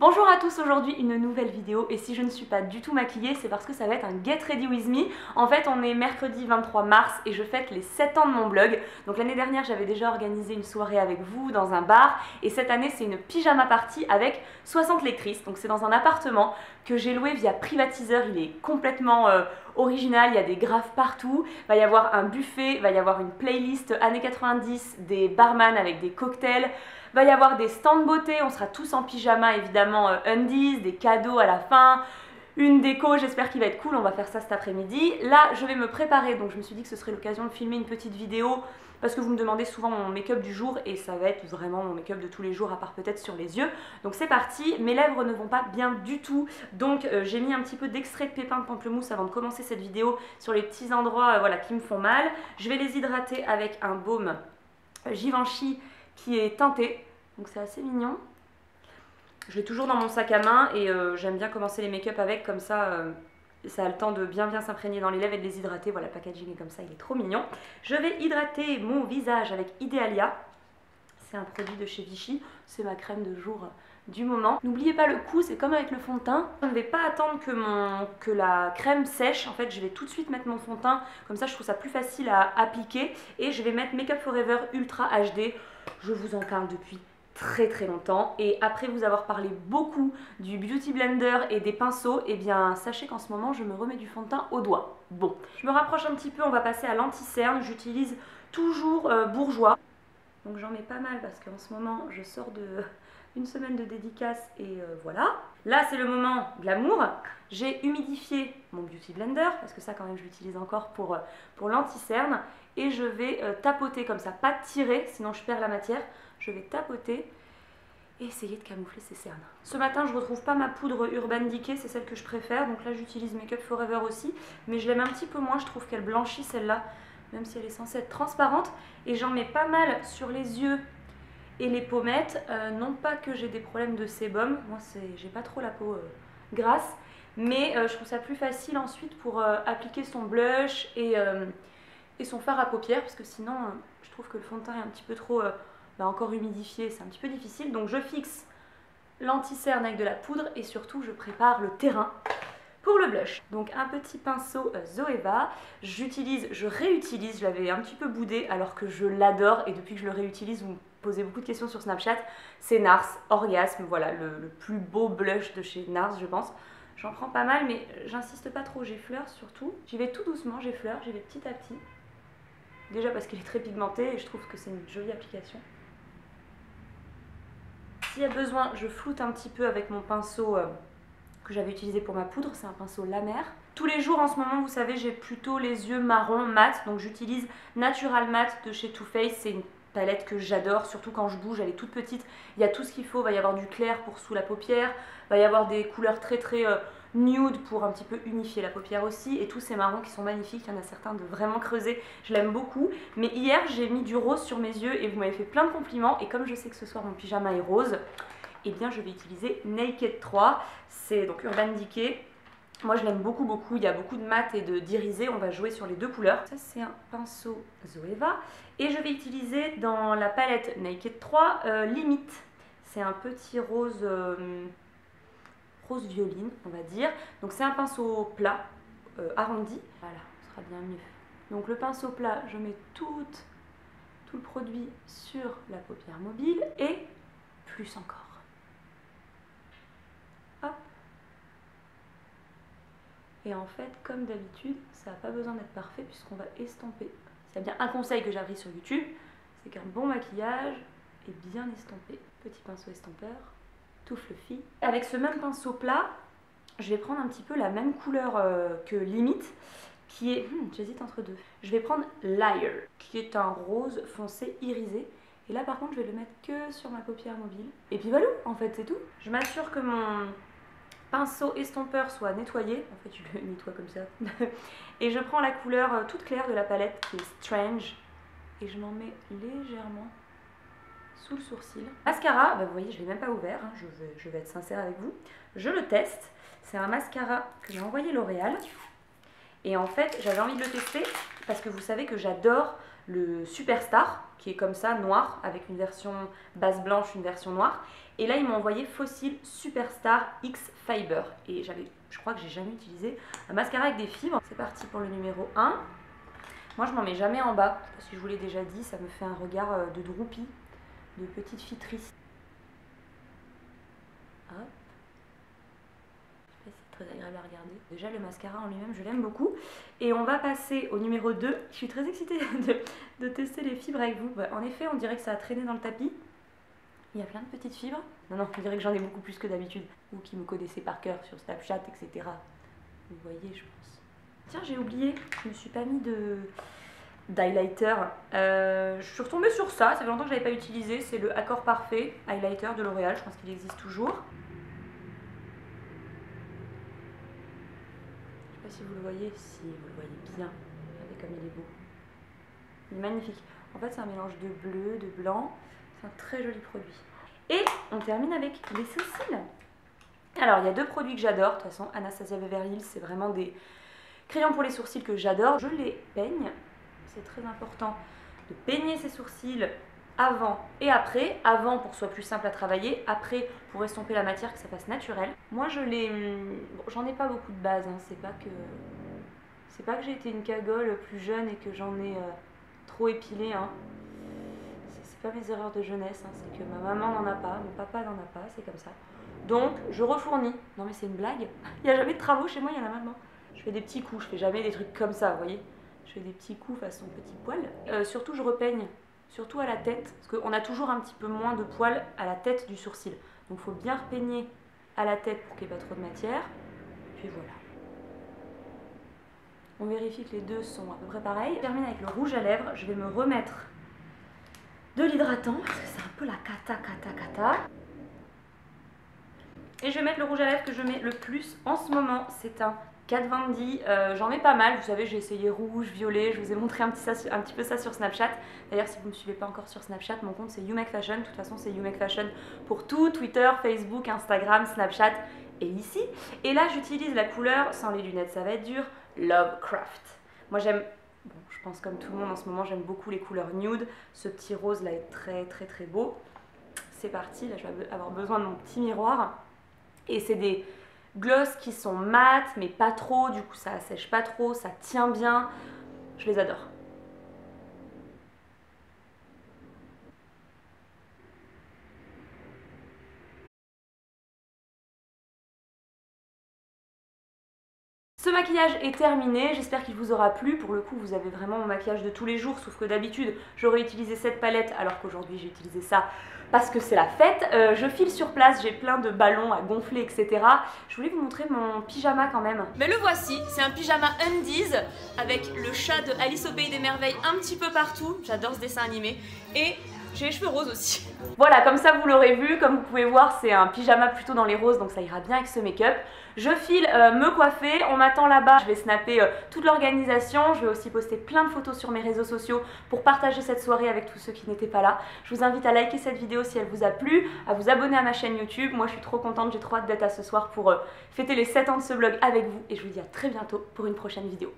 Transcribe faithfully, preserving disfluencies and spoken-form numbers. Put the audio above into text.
Bonjour à tous, aujourd'hui une nouvelle vidéo et si je ne suis pas du tout maquillée c'est parce que ça va être un Get Ready With Me. En fait on est mercredi vingt-trois mars et je fête les sept ans de mon blog. Donc l'année dernière j'avais déjà organisé une soirée avec vous dans un bar et cette année c'est une pyjama party avec soixante lectrices. Donc c'est dans un appartement que j'ai loué via privatiseur, il est complètement euh, original, il y a des graphes partout, il va y avoir un buffet, il va y avoir une playlist années quatre-vingt-dix, des barman avec des cocktails, il va y avoir des stands beauté, on sera tous en pyjama évidemment, Undiz, des cadeaux à la fin, une déco, j'espère qu'il va être cool, on va faire ça cet après-midi. Là je vais me préparer, donc je me suis dit que ce serait l'occasion de filmer une petite vidéo parce que vous me demandez souvent mon make-up du jour et ça va être vraiment mon make-up de tous les jours à part peut-être sur les yeux. Donc c'est parti, mes lèvres ne vont pas bien du tout, donc euh, j'ai mis un petit peu d'extrait de pépins de pamplemousse avant de commencer cette vidéo sur les petits endroits euh, voilà, qui me font mal. Je vais les hydrater avec un baume Givenchy qui est teinté, donc c'est assez mignon. Je l'ai toujours dans mon sac à main et euh, j'aime bien commencer les make-up avec, comme ça, euh, ça a le temps de bien bien s'imprégner dans les lèvres et de les hydrater. Voilà, le packaging est comme ça, il est trop mignon. Je vais hydrater mon visage avec Idealia. C'est un produit de chez Vichy, c'est ma crème de jour du moment. N'oubliez pas le coup, c'est comme avec le fond de teint. Je ne vais pas attendre que, mon, que la crème sèche, en fait je vais tout de suite mettre mon fond de teint. Comme ça je trouve ça plus facile à appliquer. Et je vais mettre Make Up For Ever Ultra H D, je vous en parle depuis très très longtemps et après vous avoir parlé beaucoup du Beauty Blender et des pinceaux, et eh bien sachez qu'en ce moment je me remets du fond de teint au doigt. Bon, je me rapproche un petit peu, on va passer à l'anti-cerne, j'utilise toujours euh, Bourjois, donc j'en mets pas mal parce qu'en ce moment je sors de une semaine de dédicace et euh, voilà. Là c'est le moment glamour, j'ai humidifié mon Beauty Blender parce que ça quand même je l'utilise encore pour, euh, pour l'anti-cerne et je vais euh, tapoter comme ça, pas tirer sinon je perds la matière. Je vais tapoter et essayer de camoufler ces cernes. Ce matin, je ne retrouve pas ma poudre Urban Decay, c'est celle que je préfère. Donc là, j'utilise Make Up For Ever aussi, mais je l'aime un petit peu moins. Je trouve qu'elle blanchit celle-là, même si elle est censée être transparente. Et j'en mets pas mal sur les yeux et les pommettes. Euh, non pas que j'ai des problèmes de sébum, moi, j'ai pas trop la peau euh, grasse, mais euh, je trouve ça plus facile ensuite pour euh, appliquer son blush et, euh, et son fard à paupières, parce que sinon, euh, je trouve que le fond de teint est un petit peu trop... Euh, Bah encore humidifié, c'est un petit peu difficile. Donc je fixe l'anti-cerne avec de la poudre et surtout je prépare le terrain pour le blush. Donc un petit pinceau Zoeva, j'utilise, je réutilise, je l'avais un petit peu boudé alors que je l'adore et depuis que je le réutilise, vous me posez beaucoup de questions sur Snapchat, c'est Nars, Orgasm, voilà le, le plus beau blush de chez Nars je pense. J'en prends pas mal mais j'insiste pas trop, j'effleure surtout. J'y vais tout doucement, j'effleure, j'y vais petit à petit. Déjà parce qu'il est très pigmenté et je trouve que c'est une jolie application. S'il y a besoin, je floute un petit peu avec mon pinceau euh, que j'avais utilisé pour ma poudre, c'est un pinceau La Mer. Tous les jours en ce moment, vous savez, j'ai plutôt les yeux marron mat, donc j'utilise Natural Matte de chez Too Faced, c'est une palette que j'adore, surtout quand je bouge, elle est toute petite, il y a tout ce qu'il faut, il va y avoir du clair pour sous la paupière, il va y avoir des couleurs très très euh, nude pour un petit peu unifier la paupière aussi, et tous ces marrons qui sont magnifiques, il y en a certains de vraiment creuser, je l'aime beaucoup, mais hier j'ai mis du rose sur mes yeux et vous m'avez fait plein de compliments et comme je sais que ce soir mon pyjama est rose, et eh bien je vais utiliser Naked trois, c'est donc Urban Decay, moi je l'aime beaucoup beaucoup, il y a beaucoup de mat et de d'irisé, on va jouer sur les deux couleurs. Ça c'est un pinceau Zoeva et je vais utiliser dans la palette Naked trois euh, Limite, c'est un petit rose... Euh, rose violine on va dire, donc c'est un pinceau plat euh, arrondi, voilà ce sera bien mieux, donc le pinceau plat je mets tout, tout le produit sur la paupière mobile et plus encore, hop, et en fait comme d'habitude ça n'a pas besoin d'être parfait puisqu'on va estomper. S'il y a bien un conseil que j'ai appris sur YouTube c'est qu'un bon maquillage est bien estompé, petit pinceau estompeur tout fluffy. Avec ce même pinceau plat, je vais prendre un petit peu la même couleur euh, que Limite, qui est... Hmm, j'hésite entre deux. Je vais prendre Liar, qui est un rose foncé irisé. Et là par contre, je vais le mettre que sur ma paupière mobile. Et puis voilà, en fait c'est tout. Je m'assure que mon pinceau estompeur soit nettoyé. En fait, je le nettoie comme ça. Et je prends la couleur toute claire de la palette, qui est Strange. Et je m'en mets légèrement... sous le sourcil. Mascara, bah vous voyez je ne l'ai même pas ouvert, hein, je, vais, je vais être sincère avec vous, je le teste, c'est un mascara que j'ai envoyé L'Oréal et en fait j'avais envie de le tester parce que vous savez que j'adore le Superstar, qui est comme ça, noir, avec une version base blanche, une version noire. Et là, ils m'ont envoyé Fossil Superstar X Fiber. Et j'avais, je crois que j'ai jamais utilisé un mascara avec des fibres. C'est parti pour le numéro un. Moi, je m'en mets jamais en bas. Si je vous l'ai déjà dit, ça me fait un regard de droupie, de petite fille triste. Hop. Très agréable à regarder. Déjà le mascara en lui-même je l'aime beaucoup. Et on va passer au numéro deux. Je suis très excitée de, de tester les fibres avec vous. Bah, en effet on dirait que ça a traîné dans le tapis. Il y a plein de petites fibres. Non non, on dirait que j'en ai beaucoup plus que d'habitude. Vous qui me connaissez par cœur sur Snapchat etc. Vous voyez je pense. Tiens j'ai oublié, je me suis pas mis de d'highlighter. Euh, je suis retombée sur ça, ça fait longtemps que je n'avais pas utilisé. C'est le Accord Parfait Highlighter de L'Oréal. Je pense qu'il existe toujours. Si vous le voyez, si vous le voyez bien, regardez comme il est beau. Il est magnifique. En fait, c'est un mélange de bleu, de blanc. C'est un très joli produit. Et on termine avec les sourcils. Alors, il y a deux produits que j'adore. De toute façon, Anastasia Beverly Hills, c'est vraiment des crayons pour les sourcils que j'adore. Je les peigne. C'est très important de peigner ses sourcils avant et après. Avant pour que ce soit plus simple à travailler. Après pour estomper la matière, que ça fasse naturel. Moi je les... Bon, j'en ai pas beaucoup de base, hein. C'est pas que... C'est pas que j'ai été une cagole plus jeune et que j'en ai euh, trop épilé. Hein. C'est pas mes erreurs de jeunesse, hein. C'est que ma maman n'en a pas, mon papa n'en a pas, c'est comme ça. Donc je refournis. Non mais c'est une blague. Il n'y a jamais de travaux chez moi, il y en a maintenant. Je fais des petits coups, je fais jamais des trucs comme ça, vous voyez. Je fais des petits coups façon petit poil. Euh, surtout je repeigne. Surtout à la tête, parce qu'on a toujours un petit peu moins de poils à la tête du sourcil. Donc il faut bien repeigner à la tête pour qu'il n'y ait pas trop de matière. Puis voilà. On vérifie que les deux sont à peu près pareils. Je termine avec le rouge à lèvres. Je vais me remettre de l'hydratant, parce que c'est un peu la cata cata cata. Et je vais mettre le rouge à lèvres que je mets le plus en ce moment. C'est un Kat Von D, euh, j'en mets pas mal, vous savez j'ai essayé rouge, violet, je vous ai montré un petit, ça, un petit peu ça sur Snapchat. D'ailleurs si vous ne me suivez pas encore sur Snapchat, mon compte c'est YouMakeFashion, de toute façon c'est YouMakeFashion pour tout, Twitter, Facebook, Instagram, Snapchat et ici. Et là j'utilise la couleur, sans les lunettes ça va être dur, Lovecraft. Moi j'aime, bon, je pense comme tout le monde en ce moment, j'aime beaucoup les couleurs nude, ce petit rose là est très très très beau. C'est parti, là je vais avoir besoin de mon petit miroir et c'est des... gloss qui sont mat mais pas trop, du coup ça assèche pas trop, ça tient bien, je les adore. Ce maquillage est terminé, j'espère qu'il vous aura plu. Pour le coup vous avez vraiment mon maquillage de tous les jours, sauf que d'habitude j'aurais utilisé cette palette alors qu'aujourd'hui j'ai utilisé ça parce que c'est la fête. Euh, je file sur place, j'ai plein de ballons à gonfler etc. Je voulais vous montrer mon pyjama quand même. Mais le voici, c'est un pyjama Undiz avec le chat de Alice au Pays des Merveilles un petit peu partout, j'adore ce dessin animé. Et j'ai les cheveux roses aussi. Voilà, comme ça vous l'aurez vu, comme vous pouvez voir, c'est un pyjama plutôt dans les roses, donc ça ira bien avec ce make-up. Je file euh, me coiffer, on m'attend là-bas, je vais snapper euh, toute l'organisation, je vais aussi poster plein de photos sur mes réseaux sociaux pour partager cette soirée avec tous ceux qui n'étaient pas là. Je vous invite à liker cette vidéo si elle vous a plu, à vous abonner à ma chaîne YouTube. Moi je suis trop contente, j'ai trop hâte d'être à ce soir pour euh, fêter les sept ans de ce blog avec vous et je vous dis à très bientôt pour une prochaine vidéo.